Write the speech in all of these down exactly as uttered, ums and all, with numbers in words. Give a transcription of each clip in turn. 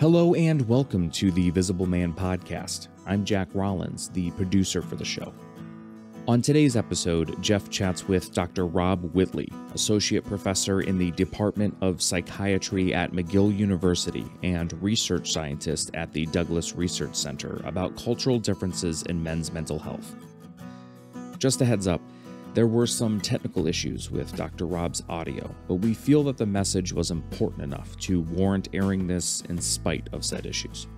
Hello and welcome to the Visible Man podcast. I'm Jack Rollins, the producer for the show. On today's episode, Jeff chats with Doctor Rob Whitley, associate professor in the Department of Psychiatry at McGill University and research scientist at the Douglas Research Centre, about cultural differences in men's mental health. Just a heads up, there were some technical issues with Doctor Rob's audio, but we feel that the message was important enough to warrant airing this in spite of said issues.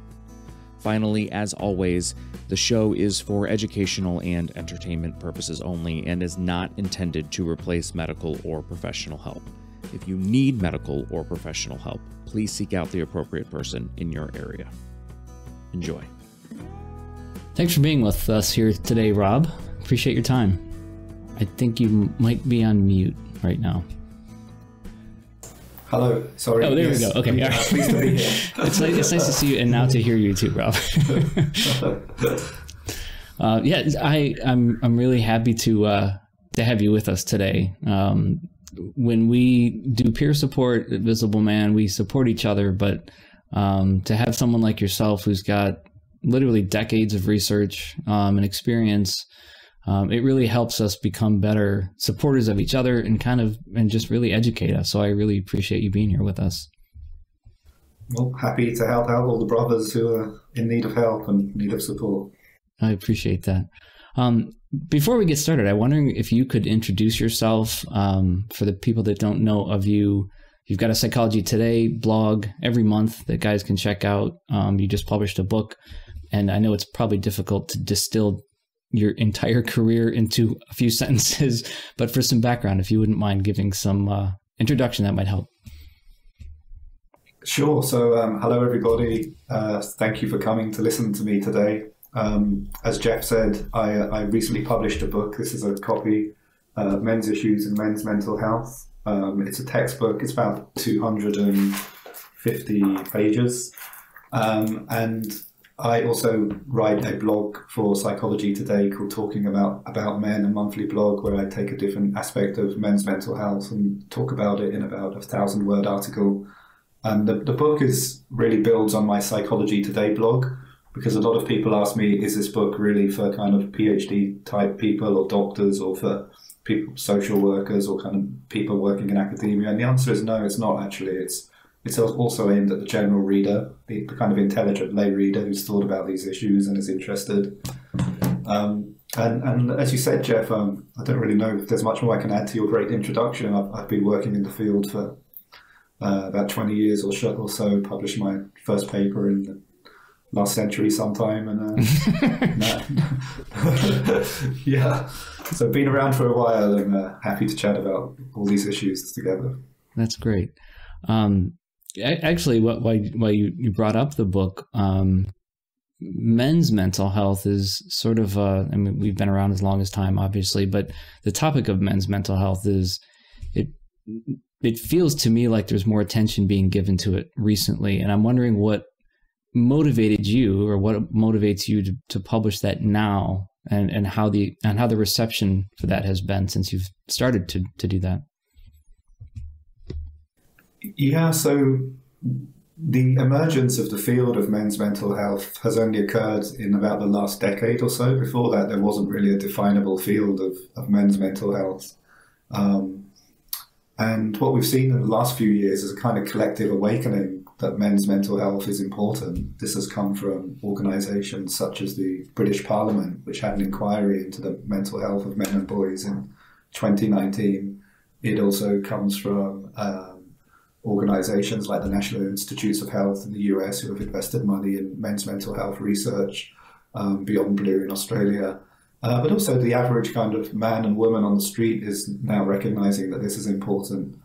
Finally, as always, the show is for educational and entertainment purposes only and is not intended to replace medical or professional help. If you need medical or professional help, please seek out the appropriate person in your area. Enjoy. Thanks for being with us here today, Rob. Appreciate your time. I think you might be on mute right now. Hello, sorry. Oh, there yes. we go. Okay, yeah. Pleased to be here. it's, nice, it's nice to see you and now to hear you too, Rob. uh, yeah, I, I'm I'm really happy to uh, to have you with us today. Um, when we do peer support at Visible Man, we support each other, but um, to have someone like yourself who's got literally decades of research um, and experience, um, it really helps us become better supporters of each other and kind of and just really educate us. So I really appreciate you being here with us. Well, happy to help out all the brothers who are in need of help and need of support. I appreciate that. Um, before we get started, I'm wondering if you could introduce yourself um, for the people that don't know of you. You've got a Psychology Today blog every month that guys can check out. Um, you just published a book, and I know it's probably difficult to distill your entire career into a few sentences, but for some background, if you wouldn't mind giving some uh, introduction, that might help. Sure. So um, hello, everybody. Uh, thank you for coming to listen to me today. Um, as Jeff said, I, I recently published a book. This is a copy, uh, Men's Issues and Men's Mental Health. Um, it's a textbook. It's about two hundred fifty pages. Um, and I also write a blog for Psychology Today called Talking About About Men, a monthly blog where I take a different aspect of men's mental health and talk about it in about a thousand word article. And the, the book is really builds on my Psychology Today blog, because a lot of people ask me, is this book really for kind of PhD type people or doctors or for people, social workers or kind of people working in academia? And the answer is no, it's not actually. It's It's also aimed at the general reader, the kind of intelligent lay reader who's thought about these issues and is interested. Um, and, and as you said, Jeff, um, I don't really know if there's much more I can add to your great introduction. I've, I've been working in the field for uh, about twenty years or so, published my first paper in the last century sometime. And uh, yeah, so been around for a while and uh, happy to chat about all these issues together. That's great. Um, Actually, what why why you, you brought up the book, um, men's mental health is sort of uh, I mean, we've been around as long as time, obviously, but the topic of men's mental health is it it feels to me like there's more attention being given to it recently, and I'm wondering what motivated you or what motivates you to, to publish that now, and and how the and how the reception for that has been since you've started to to do that. Yeah, so the emergence of the field of men's mental health has only occurred in about the last decade or so. Before that, there wasn't really a definable field of, of men's mental health. Um, and what we've seen in the last few years is a kind of collective awakening that men's mental health is important. This has come from organisations such as the British Parliament, which had an inquiry into the mental health of men and boys in twenty nineteen. It also comes from Uh, organizations like the National Institutes of Health in the U S, who have invested money in men's mental health research, um, Beyond Blue in Australia. Uh, but also the average kind of man and woman on the street is now recognizing that this is important.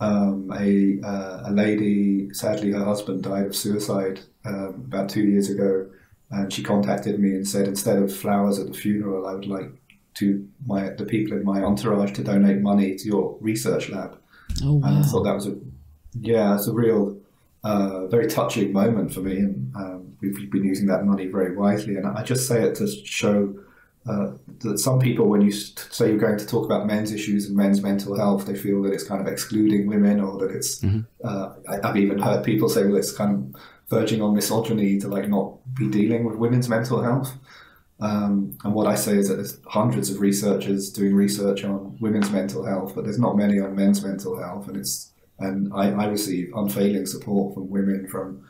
Um, a, uh, a lady, sadly, her husband died of suicide um, about two years ago, and she contacted me and said, instead of flowers at the funeral, I would like to my the people in my entourage to donate money to your research lab. Oh, wow. And I thought that was a Yeah, it's a real, uh, very touching moment for me, and um, we've been using that money very wisely. And I just say it to show uh, that some people, when you say you're going to talk about men's issues and men's mental health, they feel that it's kind of excluding women, or that it's. Mm-hmm. uh, I, I've even heard people say, well, it's kind of verging on misogyny to like not be dealing with women's mental health. Um, and what I say is that there's hundreds of researchers doing research on women's mental health, but there's not many on men's mental health. And it's and I, I receive unfailing support from women, from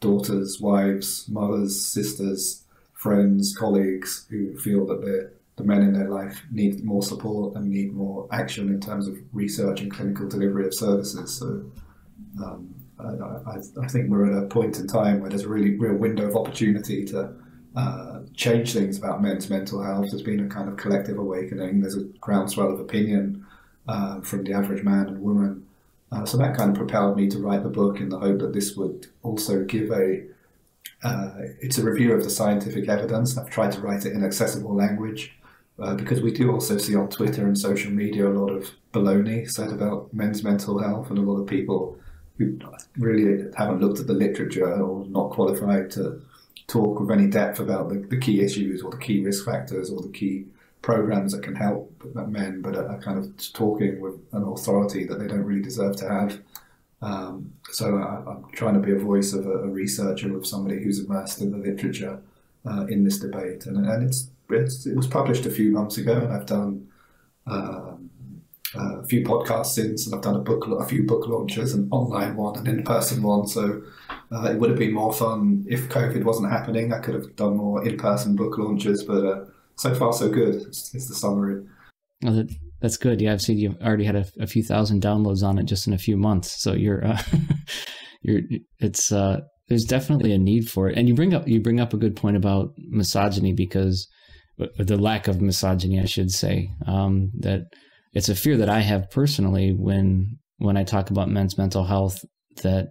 daughters, wives, mothers, sisters, friends, colleagues who feel that they're the men in their life need more support and need more action in terms of research and clinical delivery of services. So um, I, I, I think we're at a point in time where there's a really real window of opportunity to uh, change things about men's mental health. There's been a kind of collective awakening. There's a groundswell of opinion uh, from the average man and woman. Uh, so that kind of propelled me to write the book in the hope that this would also give a uh, it's a review of the scientific evidence. I've tried to write it in accessible language. Uh, because we do also see on Twitter and social media a lot of baloney said about men's mental health, and a lot of people who really haven't looked at the literature or not qualified to talk with any depth about the, the key issues or the key risk factors or the key programs that can help men, but are kind of talking with an authority that they don't really deserve to have. Um, so I, I'm trying to be a voice of a, a researcher, of somebody who's immersed in the literature uh, in this debate, and, and it's It's, it was published a few months ago, and I've done um, a few podcasts since, and I've done a book, a few book launches, an online one, an in-person one. So uh, it would have been more fun if COVID wasn't happening. I could have done more in-person book launches, but uh, so far so good. It's, it's the summary. Well, that, that's good. Yeah, I've seen you've already had a, a few thousand downloads on it just in a few months. So you're, uh, you're, it's uh, there's definitely a need for it. And you bring up you bring up a good point about misogyny, because the lack of misogyny, I should say, um, that it's a fear that I have personally when when I talk about men's mental health, that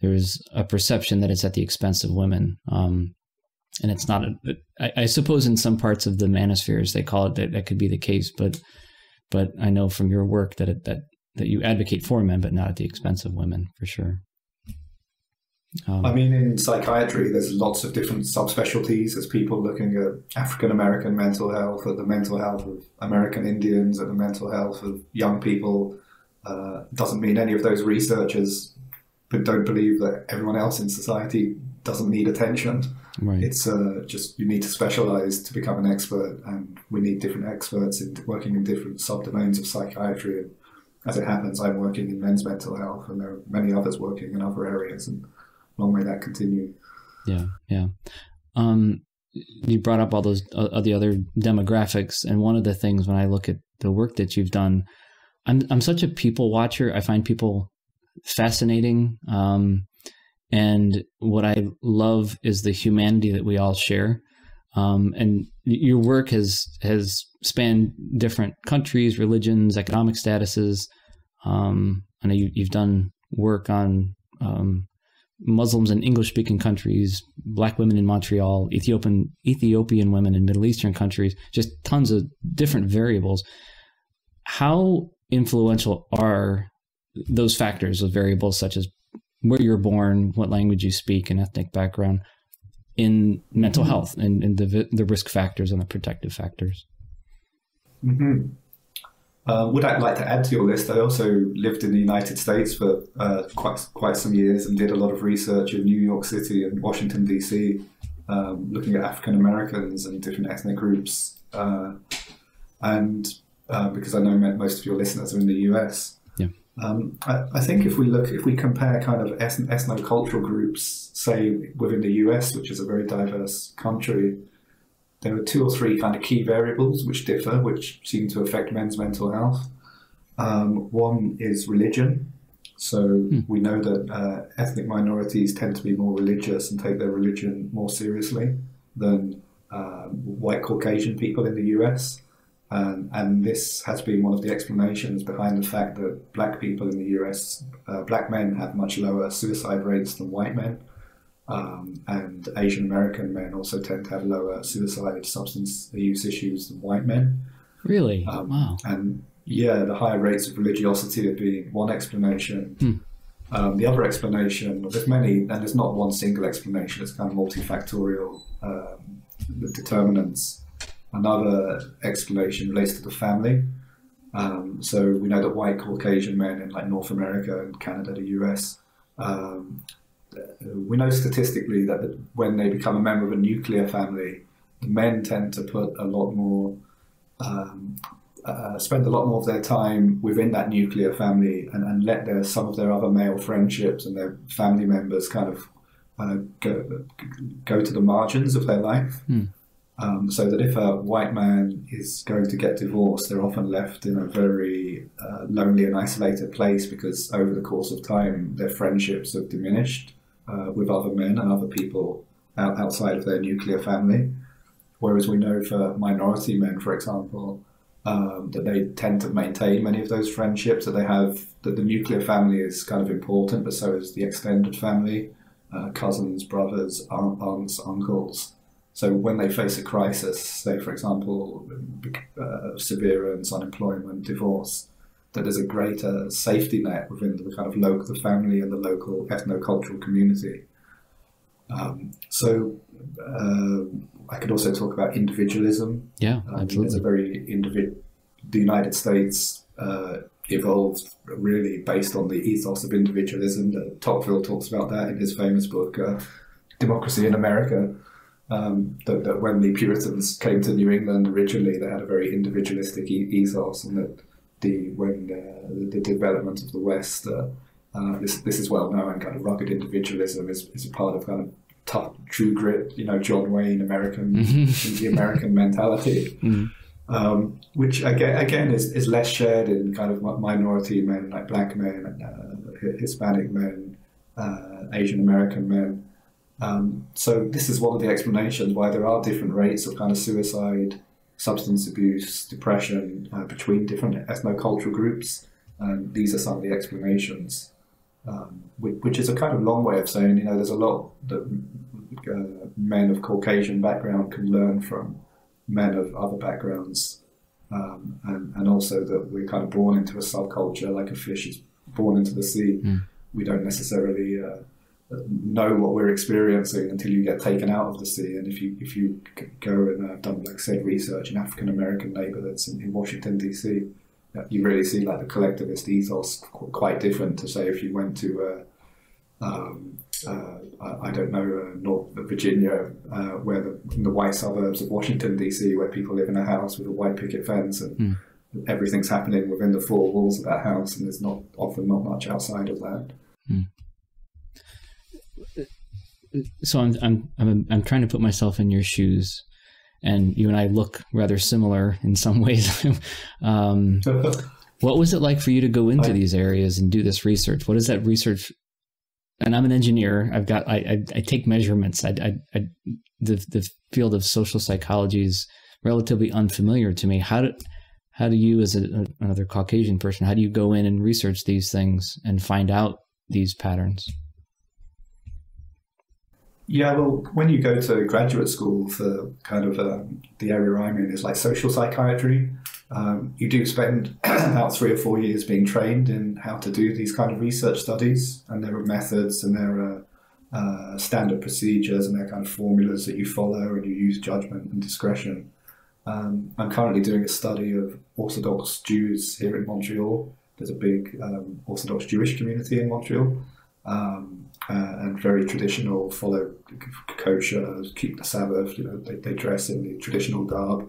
there is a perception that it's at the expense of women. Um, and it's not, a, I, I suppose in some parts of the manosphere, as they call it, that, that could be the case. But but I know from your work that, it, that, that you advocate for men, but not at the expense of women, for sure. Um, I mean, in psychiatry, there's lots of different subspecialties. There's people looking at African-American mental health, at the mental health of American Indians, at the mental health of young people. Uh, doesn't mean any of those researchers but don't believe that everyone else in society doesn't need attention. Right. It's uh, just you need to specialize to become an expert, and we need different experts in working in different subdomains of psychiatry. And as it happens, I'm working in men's mental health, and there are many others working in other areas. And long may that continue. Yeah, yeah. Um, you brought up all those uh, the other demographics, and one of the things when I look at the work that you've done, I'm I'm such a people watcher. I find people fascinating, um, and what I love is the humanity that we all share. Um, and your work has has spanned different countries, religions, economic statuses. Um, I know you, you've done work on. Um, Muslims in English-speaking countries, Black women in Montreal, Ethiopian Ethiopian women in Middle Eastern countries, just tons of different variables. How influential are those factors, those variables such as where you're born, what language you speak, and ethnic background in mental mm-hmm. health and, and the, the risk factors and the protective factors? Mm-hmm. Uh, would I like to add to your list? I also lived in the United States for uh, quite quite some years and did a lot of research in New York City and Washington D C, um, looking at African Americans and different ethnic groups. Uh, and uh, because I know most of your listeners are in the U S, yeah. um, I, I think if we look, if we compare kind of ethnocultural groups, say within the U S, which is a very diverse country. There are two or three kind of key variables which differ, which seem to affect men's mental health. Um, one is religion. So mm. we know that uh, ethnic minorities tend to be more religious and take their religion more seriously than uh, white Caucasian people in the U S. Um, and this has been one of the explanations behind the fact that black people in the U S, uh, black men have much lower suicide rates than white men. Um, and Asian American men also tend to have lower suicide substance use issues than white men. Really? Um, wow. And yeah, the higher rates of religiosity are being one explanation. Hmm. Um, the other explanation, there's many, and there's not one single explanation, it's kind of multifactorial um, determinants. Another explanation relates to the family. Um, so we know that white Caucasian men in like North America and Canada, the U S, um, we know statistically that when they become a member of a nuclear family, men tend to put a lot more, um, uh, spend a lot more of their time within that nuclear family, and, and let their some of their other male friendships and their family members kind of uh, go, go to the margins of their life. Mm. Um, so that if a white man is going to get divorced, they're often left in a very uh, lonely and isolated place, because over the course of time, their friendships have diminished uh, with other men and other people out outside of their nuclear family. Whereas we know for minority men, for example, um, that they tend to maintain many of those friendships that they have, that the nuclear family is kind of important, but so is the extended family, uh, cousins, brothers, aunt, aunts, uncles. So when they face a crisis, say, for example, uh, severance, unemployment, divorce, that there's a greater safety net within the kind of local the family and the local ethno-cultural community. Um, so uh, I could also talk about individualism. Yeah, um, absolutely. It's a very individual. The United States uh, evolved really based on the ethos of individualism. Uh, Tocqueville talks about that in his famous book, uh, Democracy in America. Um, that, that when the Puritans came to New England originally, they had a very individualistic e ethos, and that the when the, the development of the West, uh, uh, this this is well known, kind of rugged individualism is is a part of kind of tough, true grit, you know, John Wayne American, mm-hmm. the American mentality, mm-hmm. um, which again again is is less shared in kind of minority men, like black men, uh, Hispanic men, uh, Asian American men. Um, so this is one of the explanations why there are different rates of kind of suicide, substance abuse, depression uh, between different ethno-cultural groups. And these are some of the explanations, um, which, which is a kind of long way of saying, you know, there's a lot that uh, men of Caucasian background can learn from men of other backgrounds. Um, and, and also that we're kind of born into a subculture, like a fish is born into the sea. Mm. We don't necessarily... Uh, know what we're experiencing until you get taken out of the sea. And if you if you go and I've uh, done, like I said, research in African American neighborhoods in, in Washington D C, you really see like the collectivist ethos qu quite different to say if you went to uh, um, uh, I, I don't know uh, North Virginia, uh, where the, in the white suburbs of Washington D C, where people live in a house with a white picket fence and mm. everything's happening within the four walls of that house, and there's not often not much outside of that. Mm. So I'm, I'm I'm I'm trying to put myself in your shoes, and you and I look rather similar in some ways. um, what was it like for you to go into I, these areas and do this research? What is that research? And I'm an engineer. I've got I I, I take measurements. I, I, I the the field of social psychology is relatively unfamiliar to me. How do how do you as a, another Caucasian person? How do you go in and research these things and find out these patterns? Yeah, well, when you go to graduate school for kind of um, the area I'm in is like social psychiatry, um, you do spend about three or four years being trained in how to do these kind of research studies, and there are methods and there are uh, standard procedures and there are kind of formulas that you follow, and you use judgment and discretion. Um, I'm currently doing a study of Orthodox Jews here in Montreal. There's a big um, Orthodox Jewish community in Montreal. Um, uh, and very traditional, follow kosher, keep the Sabbath, you know, they, they dress in the traditional garb.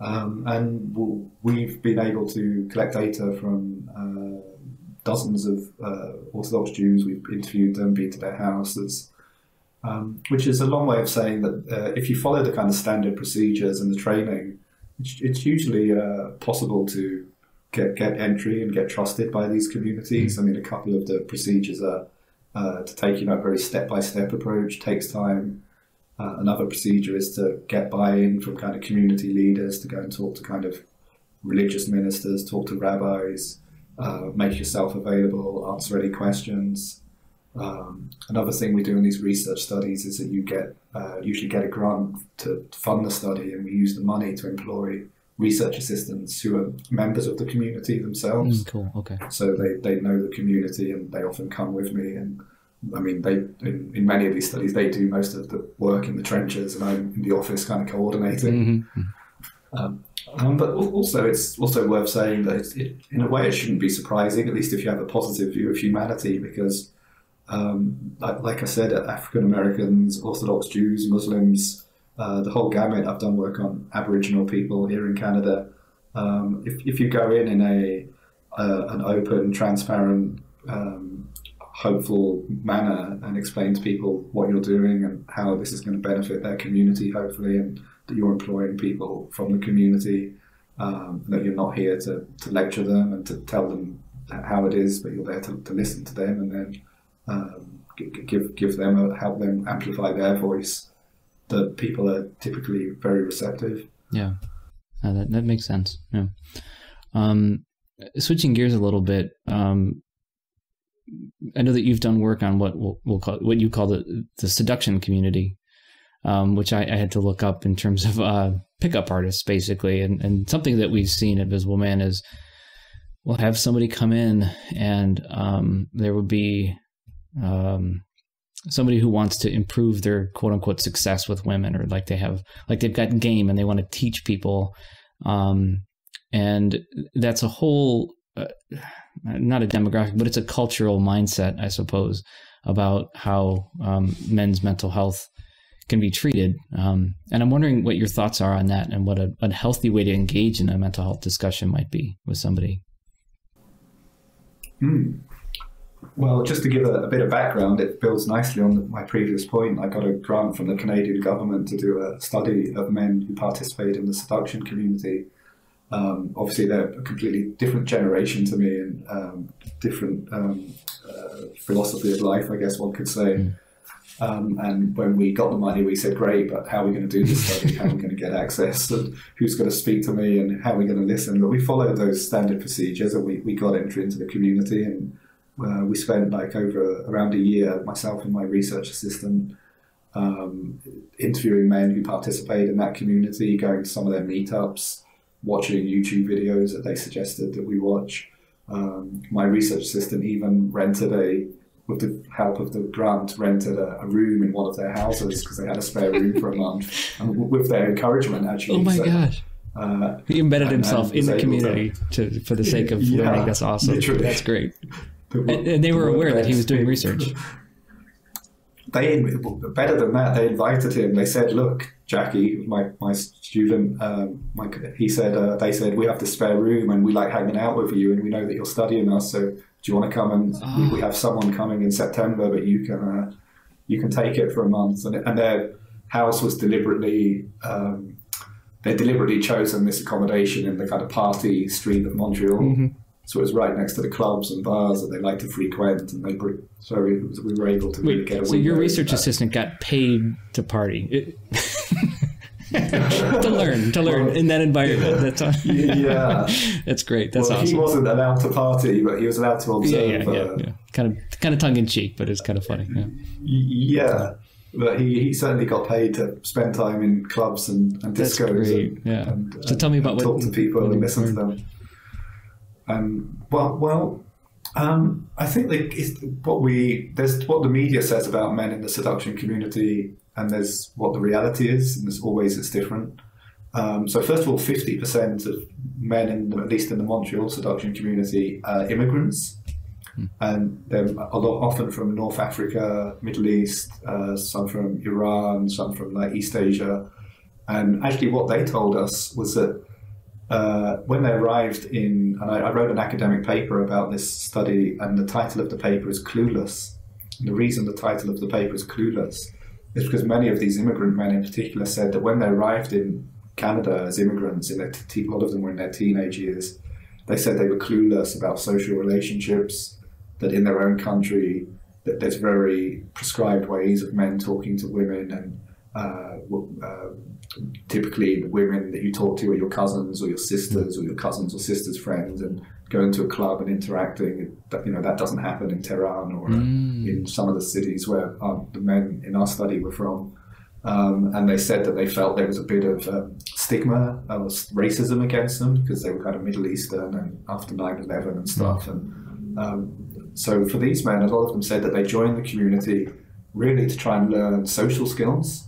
Um, and we'll, we've been able to collect data from uh, dozens of uh, Orthodox Jews. We've interviewed them, been to their houses, um, which is a long way of saying that uh, if you follow the kind of standard procedures and the training, it's, it's usually uh, possible to get, get entry and get trusted by these communities. I mean, a couple of the procedures are Uh, to take, you know, a very step-by-step approach, takes time. Uh, another procedure is to get buy-in from kind of community leaders, to go and talk to kind of religious ministers, talk to rabbis, uh, make yourself available, answer any questions. Um, another thing we do in these research studies is that you get uh, usually get a grant to fund the study, and we use the money to employ research assistants who are members of the community themselves. Mm, cool. Okay. So they, they know the community, and they often come with me. And I mean, they in, in many of these studies, they do most of the work in the trenches, and I'm in the office kind of coordinating. Mm-hmm. um, um, but also, it's also worth saying that it, in a way, it shouldn't be surprising, at least if you have a positive view of humanity, because Um, like, like I said, African Americans, Orthodox Jews, Muslims, uh, the whole gamut. I've done work on Aboriginal people here in Canada. Um, if, if you go in in a uh, an open, transparent, um, hopeful manner and explain to people what you're doing and how this is going to benefit their community, hopefully, and that you're employing people from the community, um, that you're not here to, to lecture them and to tell them how it is, but you're there to, to listen to them and then um, give give them a, help them amplify their voice. The people are typically very receptive. Yeah. Uh, that, that makes sense. Yeah. Um, switching gears a little bit, um, I know that you've done work on what we'll, we'll call what you call the the seduction community, um, which I, I had to look up in terms of uh, pickup artists, basically, and and something that we've seen at Visible Man is we'll have somebody come in, and um, there will be um, somebody who wants to improve their quote unquote success with women, or like they have, like they've got game and they want to teach people. Um, and that's a whole, uh, not a demographic, but it's a cultural mindset, I suppose, about how um, men's mental health can be treated. Um, and I'm wondering what your thoughts are on that and what a, a healthy way to engage in a mental health discussion might be with somebody. Hmm. Well, just to give a, a bit of background, it builds nicely on the, my previous point. I got a grant from the Canadian government to do a study of men who participate in the seduction community. Um, obviously, they're a completely different generation to me and um, different um, uh, philosophy of life, I guess one could say. Mm. Um, and when we got the money, we said, great, but how are we going to do this study? How are we going to get access? And who's going to speak to me? And how are we going to listen? But we followed those standard procedures and we, we got entry into the community. And Uh, we spent like over around a year, myself and my research assistant, um, interviewing men who participate in that community, going to some of their meetups, watching YouTube videos that they suggested that we watch. Um, my research assistant even rented a, with the help of the grant, rented a, a room in one of their houses because they had a spare room for a month, and with their encouragement, actually. Oh my so, gosh. Uh, he embedded and, himself and in the community to, to, for the sake of yeah, learning. That's awesome. Literally. That's great. The, and, and they were the aware that he was doing research. They, better than that, they invited him. They said, look, Jackie, my, my student, um, my, he said, uh, they said, we have this spare room and we like hanging out with you and we know that you're studying us. So do you want to come? And oh. we, we have someone coming in September, but you can, uh, you can take it for a month. And, and their house was deliberately, um, they deliberately chosen this accommodation in the kind of party street of Montreal. Mm-hmm. So it was right next to the clubs and bars that they like to frequent, and they were, so we, we were able to Wait, get a. So your research assistant got paid to party, to learn, to learn well, in that environment. Yeah, that's, yeah. That's great. That's well, awesome. He wasn't allowed to party, but he was allowed to observe. Yeah, yeah, yeah, uh, yeah. Kind of, kind of tongue in cheek, but it's kind of funny. Yeah, yeah, but he, he certainly got paid to spend time in clubs and, and discos. That's great. And, yeah. And, so and, tell me about what talk to people and listen to them. Um, well, well, um, I think that it's what we there's what the media says about men in the seduction community, and there's what the reality is, and there's always it's different. Um, so first of all, fifty percent of men in the, at least in the Montreal seduction community are immigrants, mm. and they're a lot often from North Africa, Middle East, uh, some from Iran, some from like East Asia, and actually what they told us was that. Uh, when they arrived in, and I, I wrote an academic paper about this study, and the title of the paper is Clueless. And the reason the title of the paper is Clueless is because many of these immigrant men in particular said that when they arrived in Canada as immigrants, in their t a lot of them were in their teenage years, they said they were clueless about social relationships, that in their own country, that there's very prescribed ways of men talking to women and uh, uh, typically the women that you talk to are your cousins or your sisters or your cousins or sisters' friends, and going to a club and interacting, you know, that doesn't happen in Tehran or mm. in some of the cities where our, the men in our study were from. Um, and they said that they felt there was a bit of um, stigma or racism against them because they were kind of Middle Eastern and after nine eleven and stuff. And um, so for these men, a lot of them said that they joined the community really to try and learn social skills.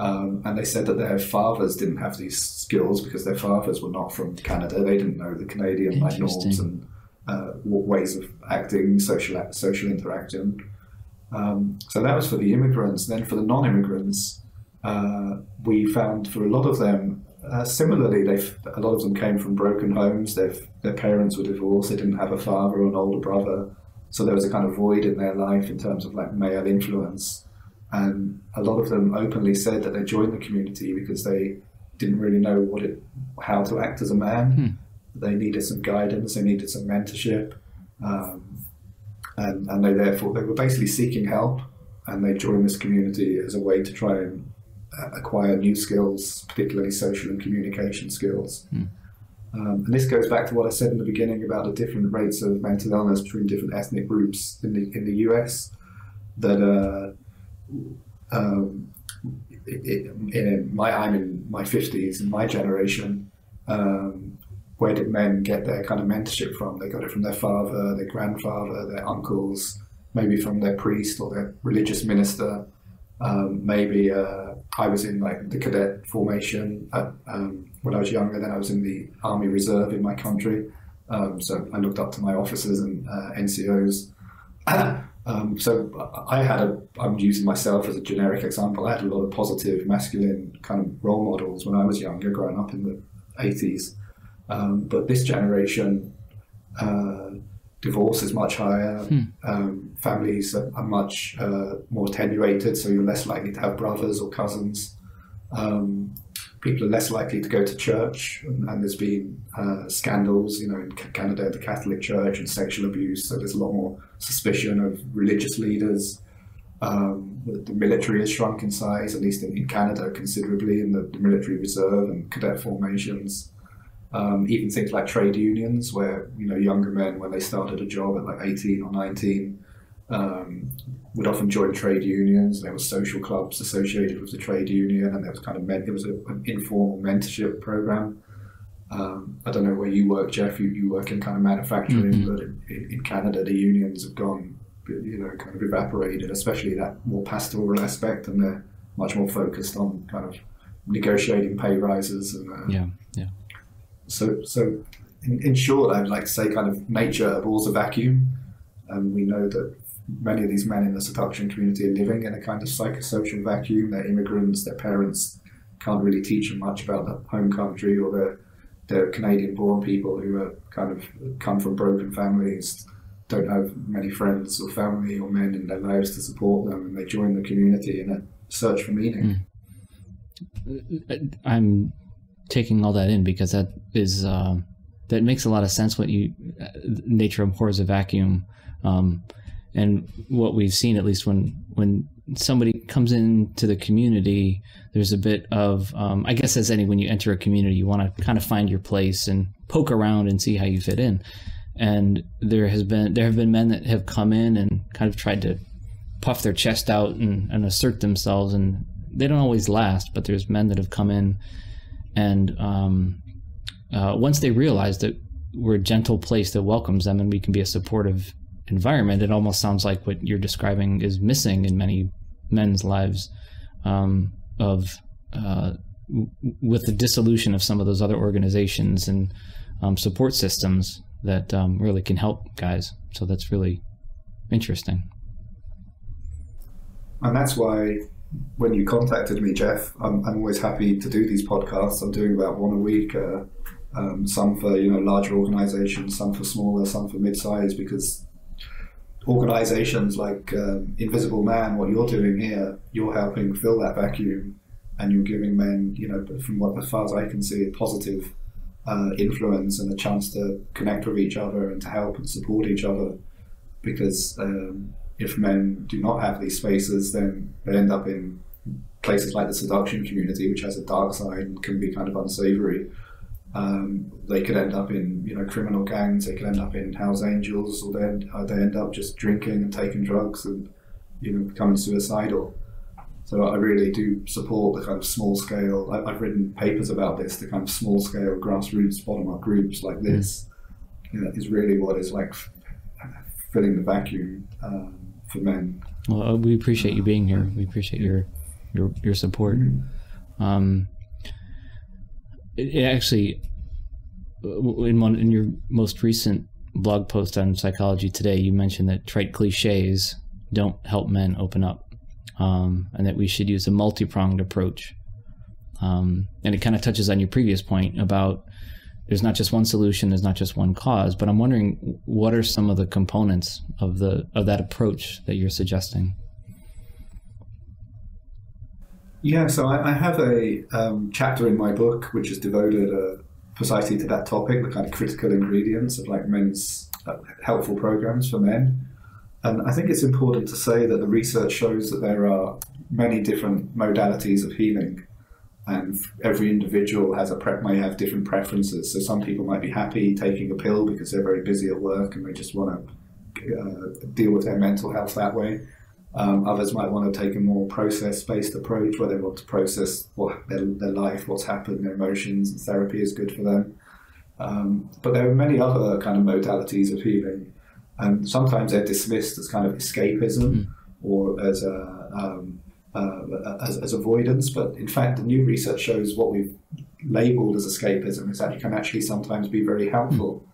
Um, and they said that their fathers didn't have these skills because their fathers were not from Canada. They didn't know the Canadian like norms and uh, ways of acting, social social interaction. Um, so that was for the immigrants. Then for the non-immigrants, uh, we found for a lot of them, uh, similarly, they've, a lot of them came from broken homes. They've, their parents were divorced. They didn't have a father or an older brother. So there was a kind of void in their life in terms of like male influence. And a lot of them openly said that they joined the community because they didn't really know what it, how to act as a man. Hmm. They needed some guidance. They needed some mentorship. Um, and, and they therefore, they were basically seeking help, and they joined this community as a way to try and uh, acquire new skills, particularly social and communication skills. Mm. Um, and this goes back to what I said in the beginning about the different rates of mental illness between different ethnic groups in the, in the U S, that uh, um, it, it, in my, I'm in my fifties, in my generation, um, where did men get their kind of mentorship from? They got it from their father, their grandfather, their uncles, maybe from their priest or their religious minister. Um, maybe uh, I was in like the cadet formation at, um, when I was younger, then I was in the Army Reserve in my country. Um, so I looked up to my officers and uh, N C Os. um, so I had a, I'm using myself as a generic example, I had a lot of positive masculine kind of role models when I was younger, growing up in the eighties. Um, but this generation, uh, divorce is much higher, hmm. um, families are, are much uh, more attenuated, so you're less likely to have brothers or cousins. Um, people are less likely to go to church, and, and there's been uh, scandals, you know, in Canada, the Catholic Church, and sexual abuse, so there's a lot more suspicion of religious leaders. Um, the, the military has shrunk in size, at least in, in Canada, considerably, in the, the military reserve and cadet formations. Um, even things like trade unions, where, you know, younger men, when they started a job at like eighteen or nineteen, um, would often join trade unions. There were social clubs associated with the trade union, and there was kind of men, it was a, an informal mentorship program. Um, I don't know where you work, Jeff. You, you work in kind of manufacturing, mm-hmm. but in, in Canada, the unions have gone, you know, kind of evaporated, especially that more pastoral aspect, and they're much more focused on kind of negotiating pay rises and uh, yeah, yeah. So, so in, in short, I would like to say kind of nature abhors a vacuum. And we know that many of these men in the seduction community are living in a kind of psychosocial vacuum. They're immigrants, their parents can't really teach them much about their home country, or they're, they're Canadian-born people who are kind of come from broken families, don't have many friends or family or men in their lives to support them, and they join the community in a search for meaning. Mm. I'm... taking all that in, because that is uh, that makes a lot of sense. What you uh, nature abhors a vacuum, um, and what we've seen, at least when when somebody comes into the community, there's a bit of um, I guess, as any when you enter a community, you want to kind of find your place and poke around and see how you fit in. And there has been there have been men that have come in and kind of tried to puff their chest out and, and assert themselves, and they don't always last. But there's men that have come in. And um, uh, once they realize that we're a gentle place that welcomes them and we can be a supportive environment, it almost sounds like what you're describing is missing in many men's lives, um, of uh, w with the dissolution of some of those other organizations and um, support systems that um, really can help guys. So that's really interesting. And that's why... when you contacted me, Jeff, I'm, I'm always happy to do these podcasts. I'm doing about one a week, uh, um, some for, you know, larger organizations, some for smaller, some for mid-size, because organizations like um, Invisible Man, what you're doing here, you're helping fill that vacuum, and you're giving men, you know, from what, as far as I can see, a positive uh, influence and a chance to connect with each other and to help and support each other, because... Um, if men do not have these spaces, then they end up in places like the seduction community, which has a dark side and can be kind of unsavory. Um, they could end up in, you know, criminal gangs, they could end up in Hells Angels, or they, uh, they end up just drinking and taking drugs and, you know, becoming suicidal. So I really do support the kind of small scale, I, I've written papers about this, the kind of small scale grassroots bottom up groups like this, you know, is really what is like filling the vacuum um, for men. Well, we appreciate you being here. We appreciate your your, your support. Um, it, it actually, in one in your most recent blog post on Psychology Today, you mentioned that trite cliches don't help men open up, um, and that we should use a multi-pronged approach. Um, and it kind of touches on your previous point about there's not just one solution, there's not just one cause, but I'm wondering what are some of the components of the of that approach that you're suggesting? Yeah, so I, I have a um, chapter in my book which is devoted uh, precisely to that topic, the kind of critical ingredients of like men's uh, helpful programs for men. And I think it's important to say that the research shows that there are many different modalities of healing, and every individual has a prep may have different preferences. So some people might be happy taking a pill because they're very busy at work and they just want to uh, deal with their mental health that way. Um, others might want to take a more process-based approach where they want to process what their, their life, what's happened, their emotions, and therapy is good for them. Um, but there are many other kind of modalities of healing, and sometimes they're dismissed as kind of escapism or as a, um, uh, as, as avoidance. But in fact, the new research shows what we've labeled as escapism is that it can actually sometimes be very helpful.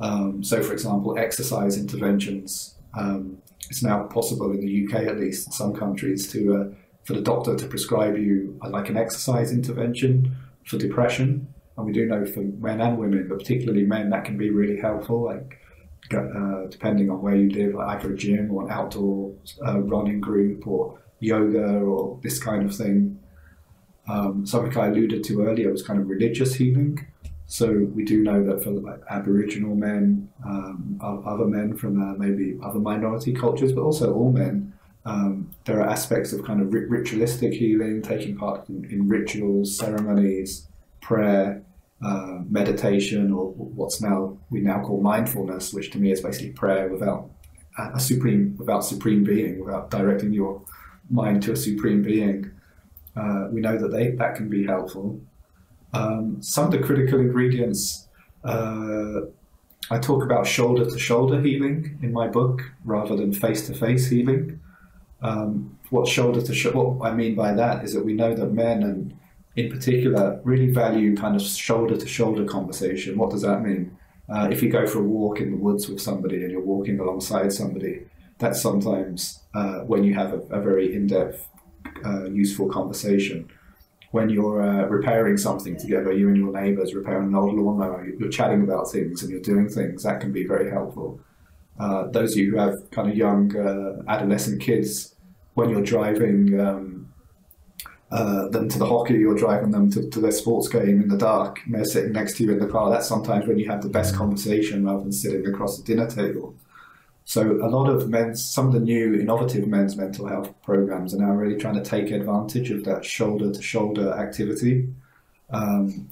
Um, so, for example, exercise interventions. Um, It's now possible in the U K, at least in some countries, to uh, for the doctor to prescribe you uh, like an exercise intervention for depression. And we do know for men and women, but particularly men, that can be really helpful. Like uh, depending on where you live, like either a gym or an outdoor uh, running group or yoga or this kind of thing. Um, something I alluded to earlier was kind of religious healing. So we do know that for like Aboriginal men, um, other men from uh, maybe other minority cultures, but also all men, um, there are aspects of kind of ritualistic healing, taking part in, in rituals, ceremonies, prayer, uh, meditation, or what's now we now call mindfulness, which to me is basically prayer without a supreme, without supreme being, without directing your mind to a supreme being. Uh, we know that they that can be helpful. Um, some of the critical ingredients, uh, I talk about shoulder-to-shoulder healing in my book rather than face-to-face healing. Um, what shoulder-to-shoulder, what I mean by that is that we know that men, and in particular, really value kind of shoulder-to-shoulder conversation. What does that mean? Uh, if you go for a walk in the woods with somebody and you're walking alongside somebody, that's sometimes uh, when you have a, a very in-depth, uh, useful conversation. When you're uh, repairing something together, you and your neighbours repairing an old lawnmower, you're chatting about things and you're doing things, that can be very helpful. Uh, those of you who have kind of young uh, adolescent kids, when you're driving um, uh, them to the hockey or driving them to, to their sports game in the dark and they're sitting next to you in the car, that's sometimes when you have the best conversation rather than sitting across the dinner table. So a lot of men's, some of the new innovative men's mental health programs are now really trying to take advantage of that shoulder-to-shoulder activity. Um,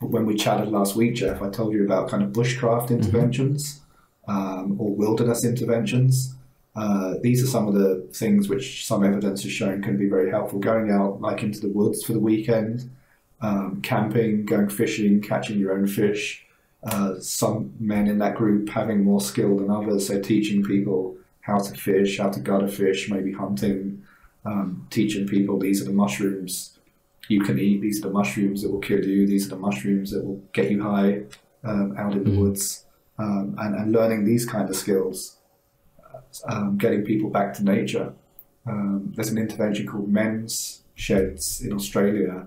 when we chatted last week, Jeff, I told you about kind of bushcraft interventions um, or wilderness interventions. Uh, these are some of the things which some evidence has shown can be very helpful. Going out like into the woods for the weekend, um, camping, going fishing, catching your own fish. Uh, some men in that group having more skill than others, so teaching people how to fish, how to gut a fish, maybe hunting, um, teaching people these are the mushrooms you can eat, these are the mushrooms that will kill you, these are the mushrooms that will get you high um, out in the woods, um, and, and learning these kind of skills, um, getting people back to nature. Um, there's an intervention called Men's Sheds in Australia,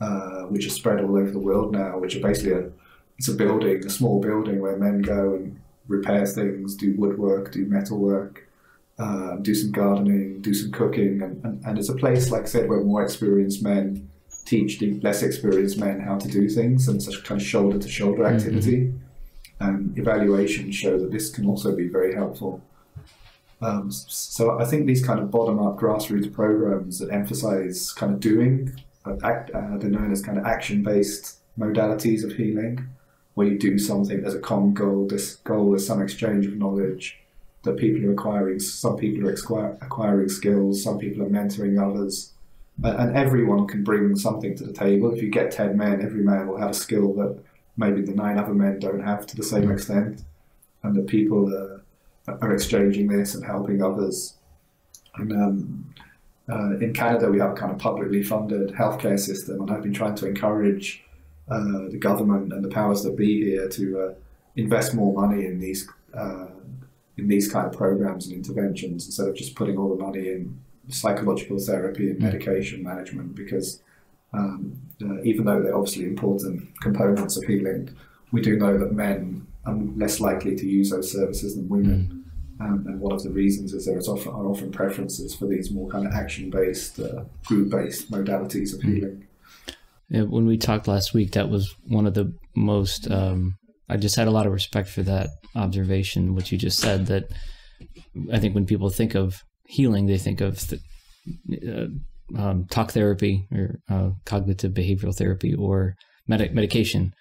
uh, which are spread all over the world now, which are basically a It's a building, a small building where men go and repair things, do woodwork, do metalwork, uh, do some gardening, do some cooking. And, and, and it's a place, like I said, where more experienced men teach the less experienced men how to do things, and such kind of shoulder-to-shoulder -shoulder activity. Mm -hmm. And evaluations show that this can also be very helpful. Um, so I think these kind of bottom-up grassroots programs that emphasize kind of doing, act, uh, they're known as kind of action-based modalities of healing, where you do something, there's a common goal. This goal is some exchange of knowledge that people are acquiring. Some people are acquiring skills, some people are mentoring others, and everyone can bring something to the table. If you get ten men, every man will have a skill that maybe the nine other men don't have to the same extent, and that people are, are exchanging this and helping others. And um, uh, in Canada, we have a kind of publicly funded healthcare system, and I've been trying to encourage Uh, the government and the powers that be here to uh, invest more money in these uh, in these kind of programs and interventions instead of just putting all the money in psychological therapy and medication management, because um, uh, even though they're obviously important components of healing, we do know that men are less likely to use those services than women. Mm. Um, and one of the reasons is there is often, are often preferences for these more kind of action-based, uh, group-based modalities of healing. Yeah, when we talked last week, that was one of the most... Um, I just had a lot of respect for that observation, what you just said, that I think when people think of healing, they think of th uh, um, talk therapy or uh, cognitive behavioral therapy or med medication.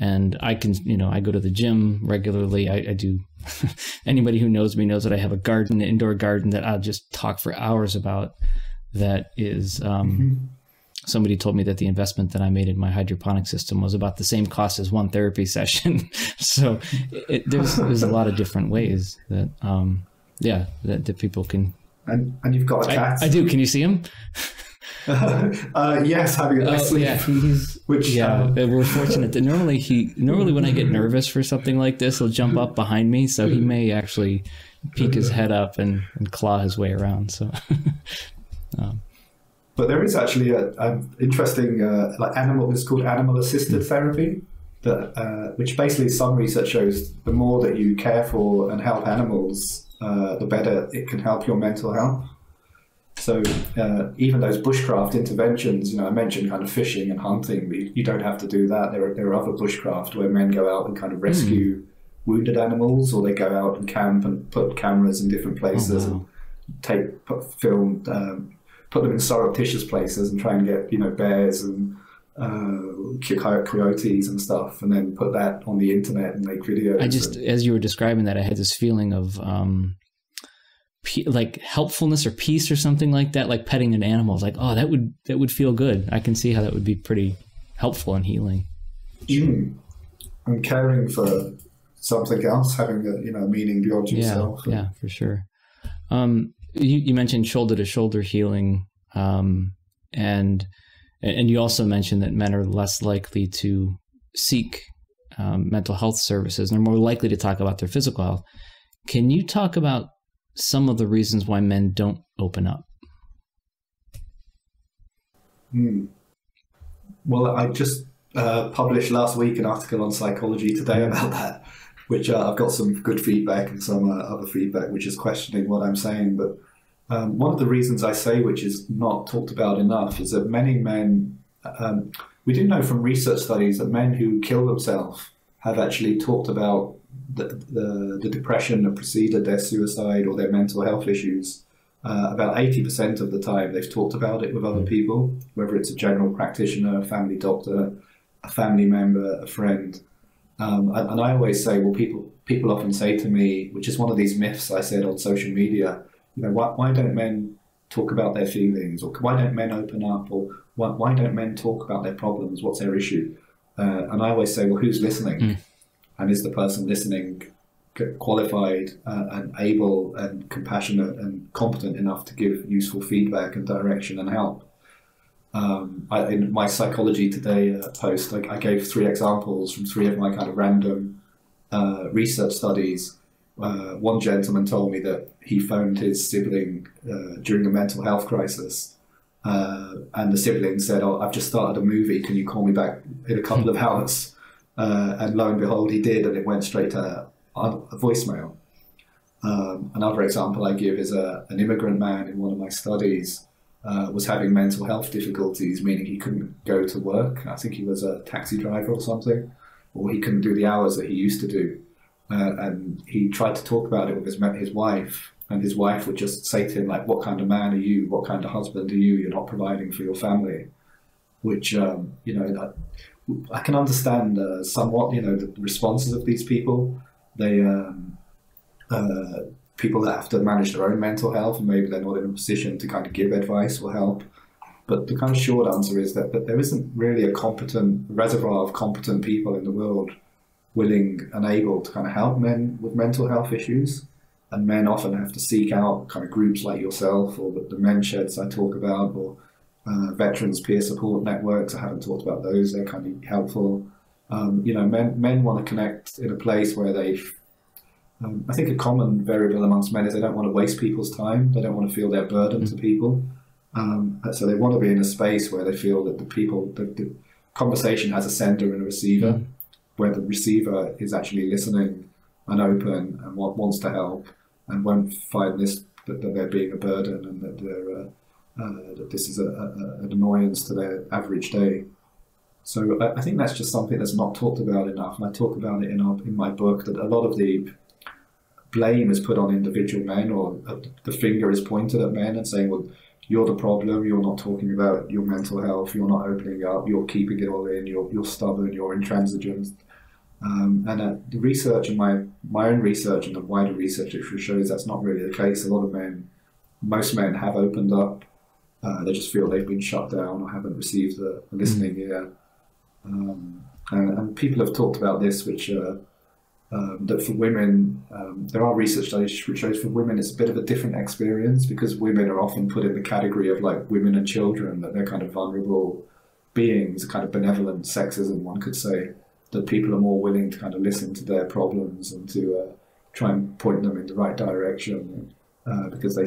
And I can, you know, I go to the gym regularly. I, I do. Anybody who knows me knows that I have a garden, an indoor garden that I'll just talk for hours about. That is, um, mm-hmm. somebody told me that the investment that I made in my hydroponic system was about the same cost as one therapy session. So it, there's, there's a lot of different ways that, um, yeah, that, that people can. And, and you've got a cat. I, I do. Can you see him? Uh, uh, yes, having a nice oh, sleep. Yeah, he's, which, yeah um... we're fortunate that normally he normally when I get nervous for something like this, he'll jump up behind me. So he may actually peek his head up and, and claw his way around. So, um. but there is actually a, a interesting uh, like animal. It's called animal assisted therapy. That uh, which basically some research shows the more that you care for and help animals, Uh, the better it can help your mental health. So uh, even those bushcraft interventions, you know, I mentioned kind of fishing and hunting, but you don't have to do that. There are, there are other bushcraft where men go out and kind of rescue mm. wounded animals, or they go out and camp and put cameras in different places oh, wow. and take, put, film, um, put them in surreptitious places and try and get, you know, bears and Uh, coyotes and stuff, and then put that on the internet and make videos. I just, and, as you were describing that, I had this feeling of um, pe like helpfulness or peace or something like that, like petting an animal. It's like, oh, that would that would feel good. I can see how that would be pretty helpful and healing. Mm. And caring for something else, having a you know meaning beyond yourself. Yeah, and, yeah for sure. Um, you, you mentioned shoulder to shoulder healing, um, and. And you also mentioned that men are less likely to seek um, mental health services, and are more likely to talk about their physical health. Can you talk about some of the reasons why men don't open up? Hmm. Well, I just uh, published last week an article on Psychology Today about that, which uh, I've got some good feedback and some uh, other feedback, which is questioning what I'm saying, but Um, one of the reasons I say, which is not talked about enough, is that many men, um, we do know from research studies that men who kill themselves have actually talked about the, the, the depression that preceded their suicide or their mental health issues. Uh, about eighty percent of the time they've talked about it with other people, whether it's a general practitioner, a family doctor, a family member, a friend. Um, and, and I always say, well, people, people often say to me, which is one of these myths I said on social media, you know, why, why don't men talk about their feelings, or why don't men open up, or why, why don't men talk about their problems? What's their issue? Uh, and I always say, well, who's listening? Mm. And is the person listening qualified uh, and able and compassionate and competent enough to give useful feedback and direction and help? Um, I, in my Psychology Today uh, post, I, I gave three examples from three of my kind of random uh, research studies. Uh, one gentleman told me that he phoned his sibling uh, during a mental health crisis, uh, and the sibling said, oh, I've just started a movie, can you call me back in a couple of hours? Uh, and lo and behold, he did, and it went straight to a, a voicemail. Um, another example I give is a, an immigrant man in one of my studies uh, was having mental health difficulties, meaning he couldn't go to work. I think he was a taxi driver or something, or he couldn't do the hours that he used to do. Uh, and he tried to talk about it with his, his wife, and his wife would just say to him, like, what kind of man are you? What kind of husband are you? You're not providing for your family. Which, um, you know, I, I can understand uh, somewhat, you know, the responses of these people. They, um, uh, people that have to manage their own mental health, and maybe they're not in a position to kind of give advice or help. But the kind of short answer is that, that there isn't really a competent reservoir of competent people in the world willing and able to kind of help men with mental health issues, and men often have to seek out kind of groups like yourself, or the, the men's sheds I talk about, or uh, veterans peer support networks. I haven't talked about those, they're kind of helpful. Um, you know, men, men want to connect in a place where they Um, I think a common variable amongst men is they don't want to waste people's time. They don't want to feel their burden mm-hmm. to people. Um, so they want to be in a space where they feel that the people, the, the conversation has a sender and a receiver, mm-hmm. where the receiver is actually listening and open and want, wants to help and won't find this, that, that they're being a burden and that, they're, uh, uh, that this is a, a, an annoyance to their average day. So I, I think that's just something that's not talked about enough. And I talk about it in, our, in my book, that a lot of the blame is put on individual men, or uh, the finger is pointed at men and saying, well, you're the problem, you're not talking about your mental health, you're not opening up, you're keeping it all in, you're, you're stubborn, you're intransigent. Um, and uh, the research and my, my own research and the wider research shows that's not really the case. A lot of men, most men have opened up. Uh, they just feel they've been shut down or haven't received a, a listening mm-hmm. ear. Um, and, and people have talked about this, which uh, Um, that for women, um, there are research studies which shows for women it's a bit of a different experience, because women are often put in the category of like women and children, that they're kind of vulnerable beings, a kind of benevolent sexism, one could say, that people are more willing to kind of listen to their problems and to uh, try and point them in the right direction, uh, because they,